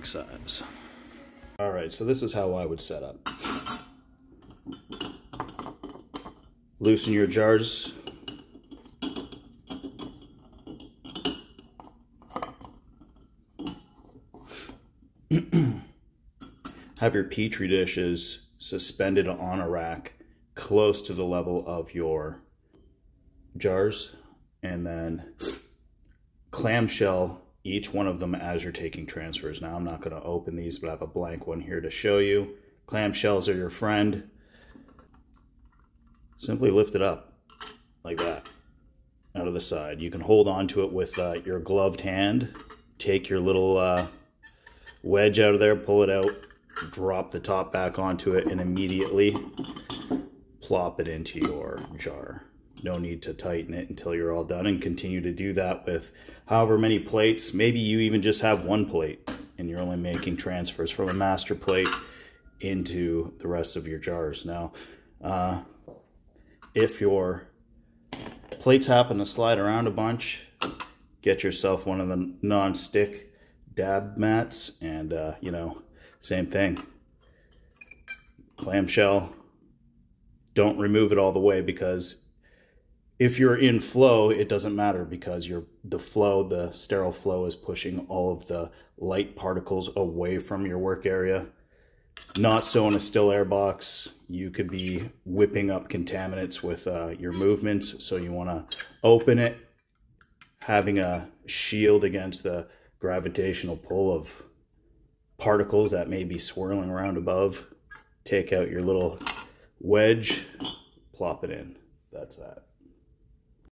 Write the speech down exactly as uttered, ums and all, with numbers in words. perfect size. All right, so this is how I would set up. Loosen your jars. Have your Petri dishes suspended on a rack close to the level of your jars, and then clamshell each one of them as you're taking transfers. Now I'm not going to open these, but I have a blank one here to show you. Clamshells are your friend. Simply lift it up like that out of the side. You can hold on to it with uh, your gloved hand. Take your little uh, wedge out of there, pull it out, drop the top back onto it, and immediately plop it into your jar. No need to tighten it until you're all done, and continue to do that with however many plates. Maybe you even just have one plate and you're only making transfers from a master plate into the rest of your jars. Now, uh, if your plates happen to slide around a bunch, get yourself one of the non-stick dab mats and, uh, you know, same thing. Clamshell. Don't remove it all the way, because if you're in flow, it doesn't matter, because you're, the flow, the sterile flow is pushing all of the light particles away from your work area. Not so in a still air box. You could be whipping up contaminants with uh, your movements, so you want to open it, having a shield against the gravitational pull of particles that may be swirling around above. Take out your little wedge, plop it in. That's that.